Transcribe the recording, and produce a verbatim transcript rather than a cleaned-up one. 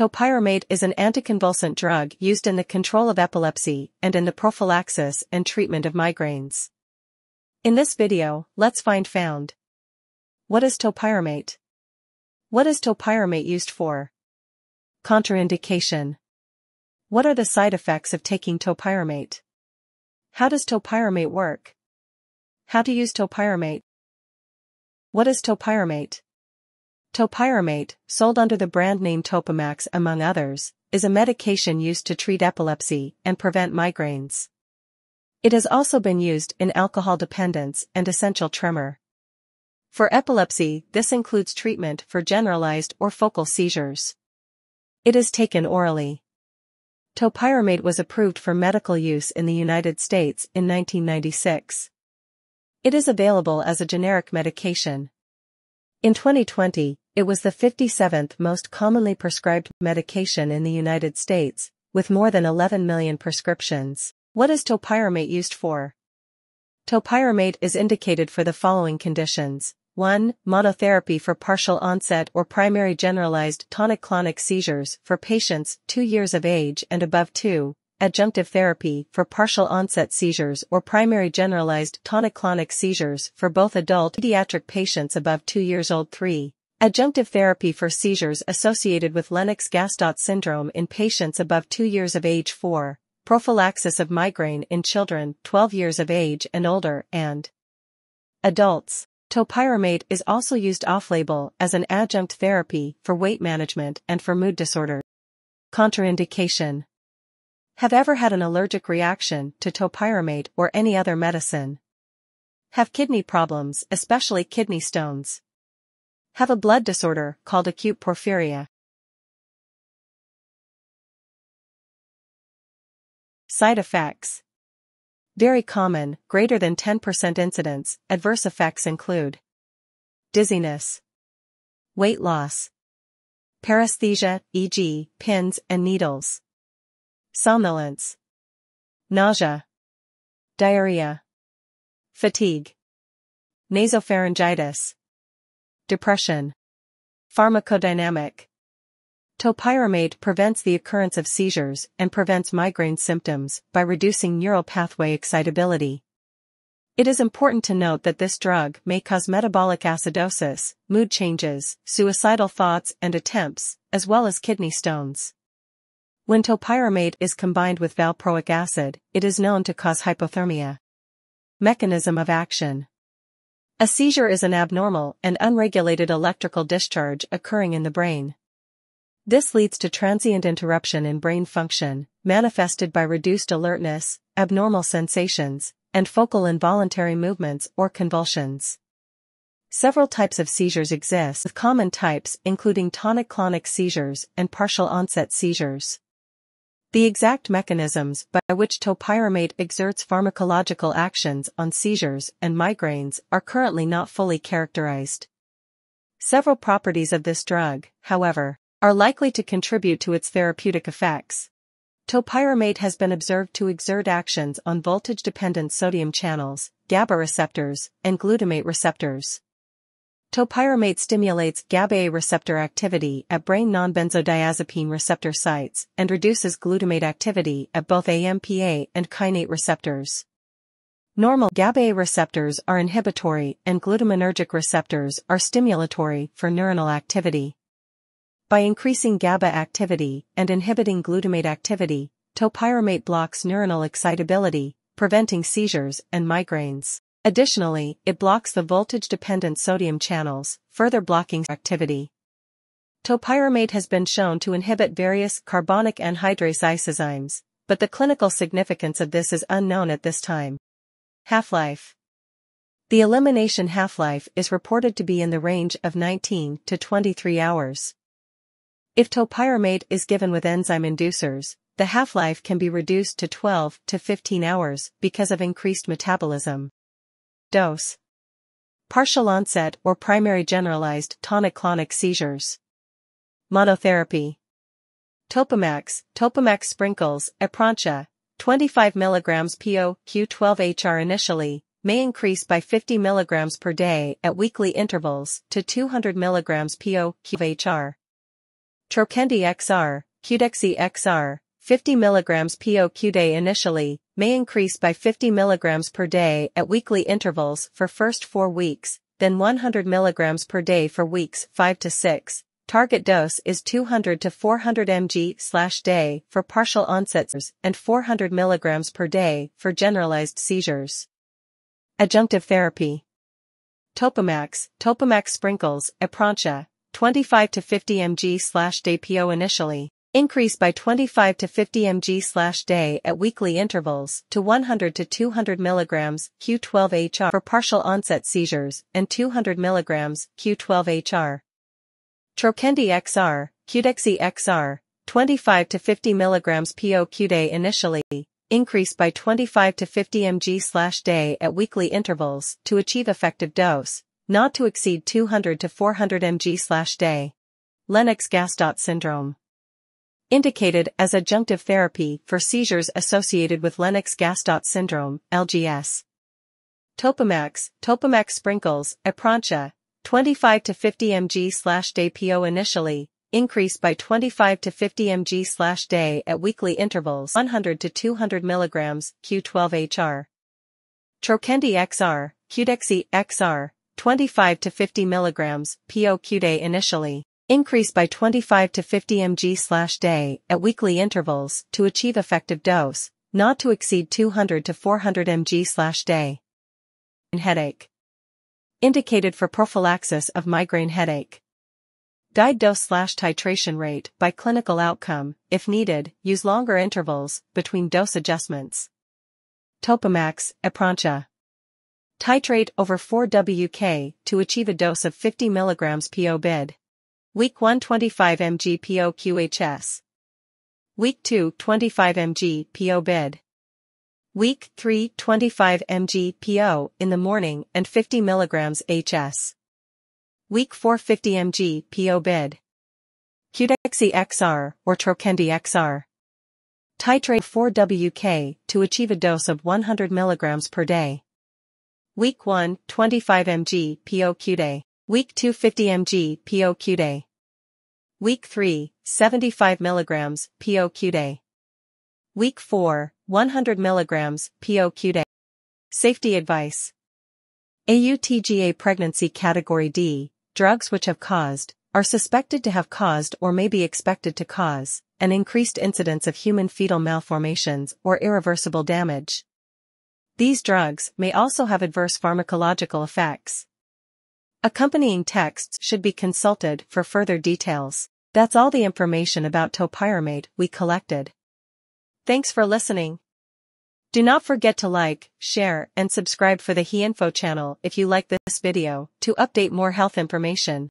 Topiramate is an anticonvulsant drug used in the control of epilepsy and in the prophylaxis and treatment of migraines. In this video, let's find found. What is topiramate? What is topiramate used for? Contraindication. What are the side effects of taking topiramate? How does topiramate work? How to use topiramate? What is topiramate? Topiramate, sold under the brand name Topamax among others, is a medication used to treat epilepsy and prevent migraines. It has also been used in alcohol dependence and essential tremor. For epilepsy, this includes treatment for generalized or focal seizures. It is taken orally. Topiramate was approved for medical use in the United States in nineteen ninety-six. It is available as a generic medication. In twenty twenty, it was the fifty-seventh most commonly prescribed medication in the United States, with more than eleven million prescriptions. What is topiramate used for? Topiramate is indicated for the following conditions. one. Monotherapy for partial onset or primary generalized tonic-clonic seizures for patients two years of age and above. two. Adjunctive therapy for partial onset seizures or primary generalized tonic-clonic seizures for both adult and pediatric patients above two years old. three. Adjunctive therapy for seizures associated with Lennox-Gastaut syndrome in patients above two years of age. four. Prophylaxis of migraine in children twelve years of age and older and adults. Topiramate is also used off-label as an adjunct therapy for weight management and for mood disorders. Contraindication. Have ever had an allergic reaction to topiramate or any other medicine? Have kidney problems, especially kidney stones? Have a blood disorder called acute porphyria? Side effects. Very common, greater than ten percent incidence. Adverse effects include dizziness, weight loss, paresthesia, for example, pins and needles, somnolence, nausea, diarrhea, fatigue, nasopharyngitis, depression. Pharmacodynamic. Topiramate prevents the occurrence of seizures and prevents migraine symptoms by reducing neural pathway excitability. It is important to note that this drug may cause metabolic acidosis, mood changes, suicidal thoughts and attempts, as well as kidney stones. When topiramate is combined with valproic acid, it is known to cause hypothermia. Mechanism of action. A seizure is an abnormal and unregulated electrical discharge occurring in the brain. This leads to transient interruption in brain function, manifested by reduced alertness, abnormal sensations, and focal involuntary movements or convulsions. Several types of seizures exist, with common types including tonic-clonic seizures and partial onset seizures. The exact mechanisms by which topiramate exerts pharmacological actions on seizures and migraines are currently not fully characterized. Several properties of this drug, however, are likely to contribute to its therapeutic effects. Topiramate has been observed to exert actions on voltage-dependent sodium channels, GABA receptors, and glutamate receptors. Topiramate stimulates GABA receptor activity at brain non-benzodiazepine receptor sites and reduces glutamate activity at both A M P A and kainate receptors. Normal GABA receptors are inhibitory and glutamatergic receptors are stimulatory for neuronal activity. By increasing GABA activity and inhibiting glutamate activity, topiramate blocks neuronal excitability, preventing seizures and migraines. Additionally, it blocks the voltage-dependent sodium channels, further blocking activity. Topiramate has been shown to inhibit various carbonic anhydrase isozymes, but the clinical significance of this is unknown at this time. Half-life. The elimination half-life is reported to be in the range of nineteen to twenty-three hours. If topiramate is given with enzyme inducers, the half-life can be reduced to twelve to fifteen hours because of increased metabolism. Dose. Partial onset or primary generalized tonic-clonic seizures. Monotherapy. Topamax, Topamax sprinkles, Eprancha, twenty-five milligrams per kilogram Q twelve H R initially, may increase by fifty milligrams per day at weekly intervals to two hundred milligrams per kilogram Q twelve H R. Trokendi X R, Qudexy X R, fifty milligrams P O Q day initially, may increase by fifty milligrams per day at weekly intervals for first four weeks, then one hundred milligrams per day for weeks five to six. Target dose is two hundred to four hundred milligrams per day for partial onset seizures and four hundred milligrams per day for generalized seizures. Adjunctive therapy. Topamax, Topamax sprinkles, Eprancha, twenty-five to fifty milligrams per day P O initially, increase by twenty-five to fifty milligrams per day at weekly intervals to one hundred to two hundred milligrams Q twelve H R for partial onset seizures and two hundred milligrams Q twelve H R. Trokendi X R, Qudexy X R, twenty-five to fifty milligrams P O Q day initially, increase by twenty-five to fifty milligrams per day at weekly intervals to achieve effective dose, not to exceed two hundred to four hundred milligrams per day. Lennox-Gastaut syndrome. Indicated as adjunctive therapy for seizures associated with Lennox-Gastaut syndrome, L G S. Topamax, Topamax sprinkles, Eprancha, twenty-five to fifty milligrams per day P O initially, increase by twenty-five to fifty milligrams per day at weekly intervals one hundred to two hundred milligrams Q twelve H R. Trokendi X R, Qudexy X R, twenty-five to fifty milligrams P O Q day initially, increase by twenty-five to fifty milligrams per day at weekly intervals to achieve effective dose, not to exceed two hundred to four hundred milligrams per day. Headache. Indicated for prophylaxis of migraine headache. Guide dose-slash-titration rate by clinical outcome. If needed, use longer intervals between dose adjustments. Topamax, Eprancha. Titrate over four W K to achieve a dose of fifty milligrams P O B I D. Week one, twenty-five milligrams P O Q H S. Week two, twenty-five milligrams P O B I D. Week three, twenty-five milligrams P O in the morning and fifty milligrams H S. Week four, fifty milligrams P O B I D. Qudexy X R or Trokendi X R. Titrate four W K to achieve a dose of one hundred milligrams per day. Week one, twenty-five milligrams P O Q day. Week two, fifty milligrams P O Q day. Week three, seventy-five milligrams P O Q day. Week four, one hundred milligrams P O Q day. Safety advice. A U T G A pregnancy category D, drugs which have caused, are suspected to have caused or may be expected to cause, an increased incidence of human fetal malformations or irreversible damage. These drugs may also have adverse pharmacological effects. Accompanying texts should be consulted for further details. That's all the information about topiramate we collected. Thanks for listening. Do not forget to like, share, and subscribe for the He-InFo channel if you like this video to update more health information.